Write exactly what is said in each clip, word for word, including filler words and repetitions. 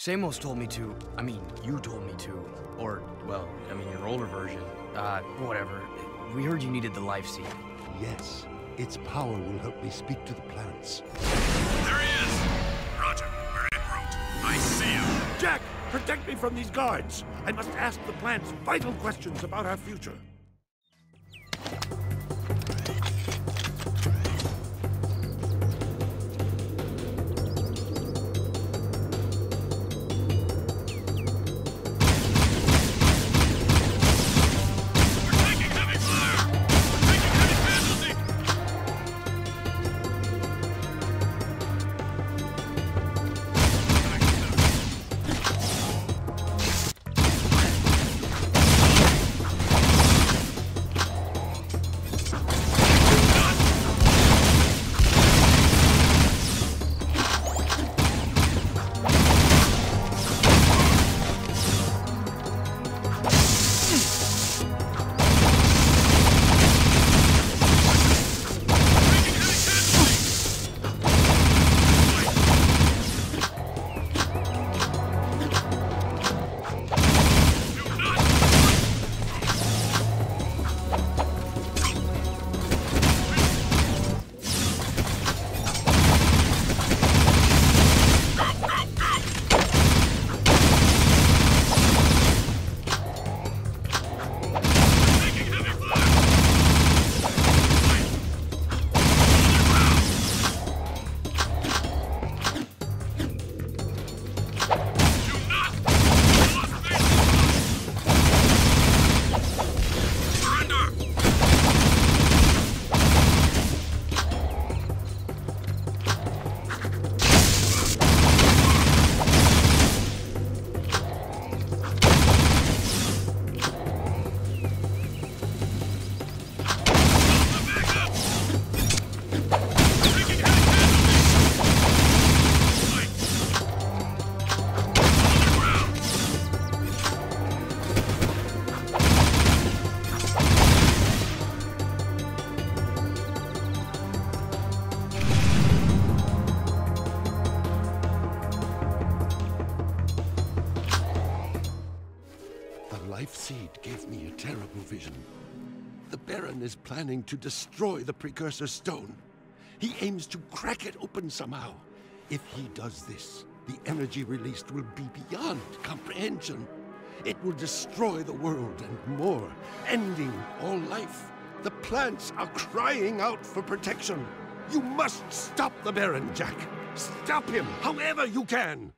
Samos told me to, I mean, you told me to, or, well, I mean, your older version, uh, whatever. We heard you needed the life seed. Yes, its power will help me speak to the planets. There he is! Roger, we're en route. I see him. Jack, protect me from these guards. I must ask the plants vital questions about our future. Is planning to destroy the Precursor Stone. He aims to crack it open somehow. If he does this, the energy released will be beyond comprehension. It will destroy the world and more, ending all life. The plants are crying out for protection. You must stop the Baron, Jack. Stop him, however you can.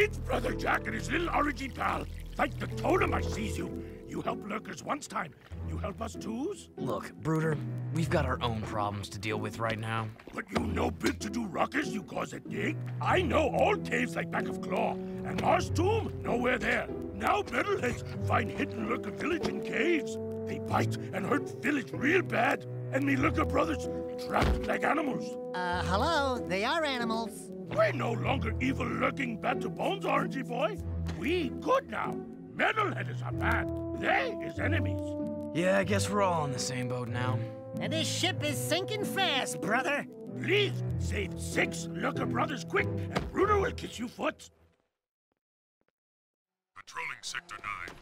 It's Brother Jack and his little orangey pal. Thank the totem I sees you. You help lurkers once time. You help us twos? Look, Brutter, we've got our own problems to deal with right now. But you no big to do ruckus you cause a dig? I know all caves like Back of Claw. And Mars Tomb, nowhere there. Now metalheads find hidden lurker village in caves. They bite and hurt village real bad. And me lurker brothers trapped like animals. Uh, hello, they are animals. We're no longer evil lurking bad to bones, orangey boy. We good now. Metalheaders are bad. They is enemies. Yeah, I guess we're all in the same boat now. And this ship is sinking fast, brother. Please save six lurker brothers quick, and Bruno will kiss you foot. Patrolling Sector nine.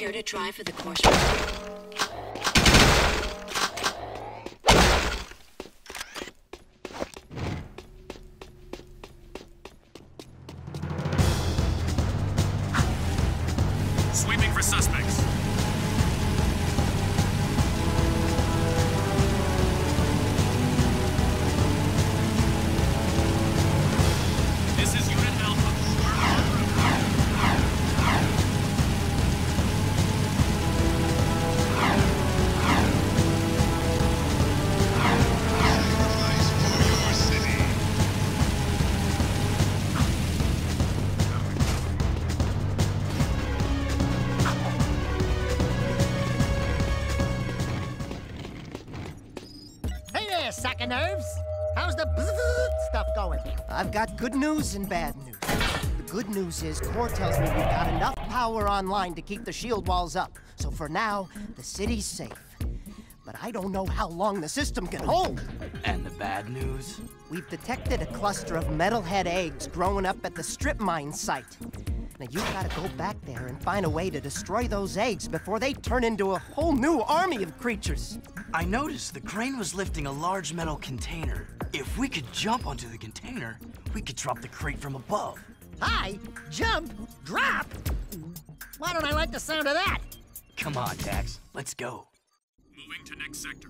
Care to try for the course? Sweeping for suspects. Sack of nerves. How's the stuff going? I've got good news and bad news. The good news is Core tells me we've got enough power online to keep the shield walls up. So for now, the city's safe. But I don't know how long the system can hold. And the bad news? We've detected a cluster of metalhead eggs growing up at the strip mine site. Now you've got to go back there and find a way to destroy those eggs before they turn into a whole new army of creatures. I noticed the crane was lifting a large metal container. If we could jump onto the container, we could drop the crate from above. Hi, jump, drop? Why don't I like the sound of that? Come on, Dax, let's go. Moving to next sector.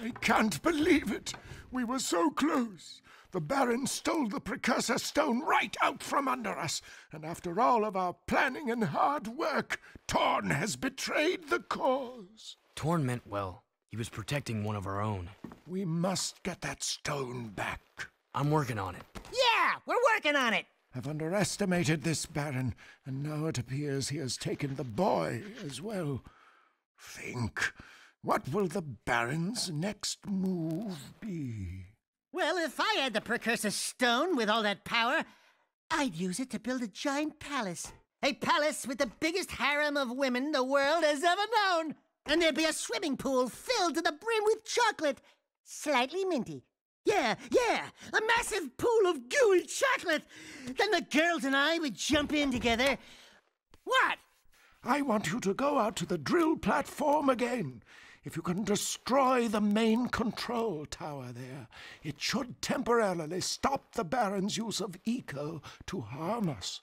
I can't believe it! We were so close. The Baron stole the Precursor Stone right out from under us, and after all of our planning and hard work, Torn has betrayed the cause. Torn meant well. He was protecting one of our own. We must get that stone back. I'm working on it. Yeah, we're working on it! I've underestimated this Baron, and now it appears he has taken the boy as well. Think, what will the Baron's next move be? Well, if I had the Precursor Stone with all that power, I'd use it to build a giant palace. A palace with the biggest harem of women the world has ever known. And there'd be a swimming pool filled to the brim with chocolate. Slightly minty. Yeah, yeah, a massive pool of gooey chocolate. Then the girls and I would jump in together. What? I want you to go out to the drill platform again. If you can destroy the main control tower there, it should temporarily stop the Baron's use of eco to harm us.